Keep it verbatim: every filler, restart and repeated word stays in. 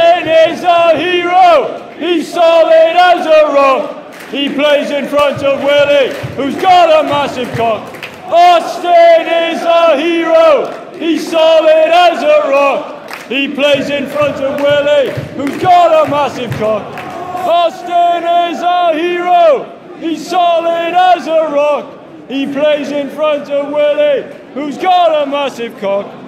Kevin is a hero. He's solid as a rock. He plays in front of Willy, who's got a massive cock. Austin is a hero. He's solid as a rock. He plays in front of Willy, who's got a massive cock. Austin is a hero. He's solid as a rock. He plays in front of Willy, who's got a massive cock.